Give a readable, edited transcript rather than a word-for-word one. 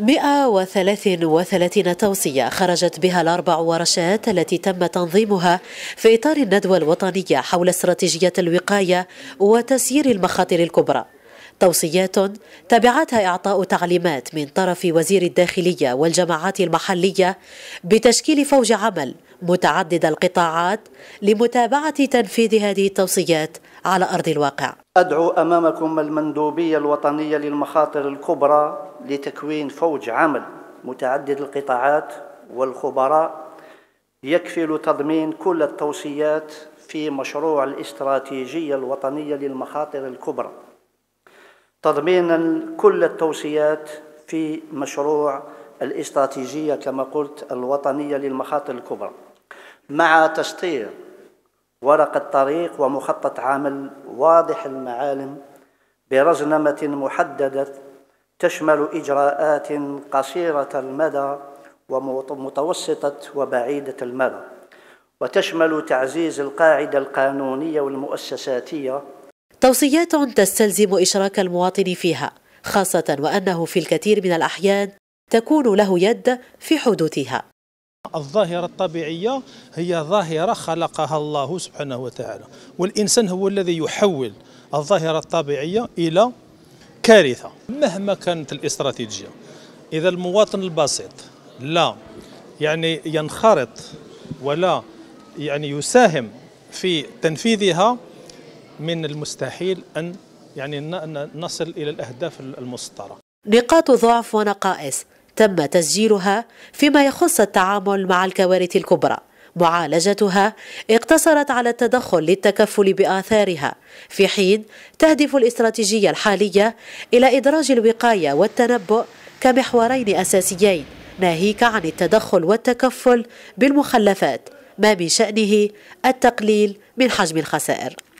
133 توصية خرجت بها الأربع ورشات التي تم تنظيمها في إطار الندوة الوطنية حول استراتيجية الوقاية وتسيير المخاطر الكبرى. توصيات تبعتها إعطاء تعليمات من طرف وزير الداخلية والجماعات المحلية بتشكيل فوج عمل متعدد القطاعات لمتابعة تنفيذ هذه التوصيات على أرض الواقع. أدعو أمامكم المندوبية الوطنية للمخاطر الكبرى لتكوين فوج عمل متعدد القطاعات والخبراء يكفل تضمين كل التوصيات في مشروع الاستراتيجية الوطنية للمخاطر الكبرى، تضمينا كل التوصيات في مشروع الاستراتيجية كما قلت الوطنية للمخاطر الكبرى، مع تسطير ورقة طريق ومخطط عمل واضح المعالم برزنمة محددة تشمل إجراءات قصيرة المدى ومتوسطة وبعيدة المدى، وتشمل تعزيز القاعدة القانونية والمؤسساتية. توصيات تستلزم إشراك المواطن فيها، خاصة وأنه في الكثير من الأحيان تكون له يد في حدوثها. الظاهرة الطبيعية هي ظاهرة خلقها الله سبحانه وتعالى، والإنسان هو الذي يحول الظاهرة الطبيعية إلى كارثة مهما كانت الاستراتيجية. إذا المواطن البسيط لا يعني ينخرط ولا يعني يساهم في تنفيذها، من المستحيل أن يعني نصل إلى الأهداف المسطرة. نقاط ضعف ونقائص تم تسجيلها فيما يخص التعامل مع الكوارث الكبرى، معالجتها اقتصرت على التدخل للتكفل بآثارها، في حين تهدف الاستراتيجية الحالية إلى إدراج الوقاية والتنبؤ كمحورين أساسيين، ناهيك عن التدخل والتكفل بالمخلفات ما من شأنه التقليل من حجم الخسائر.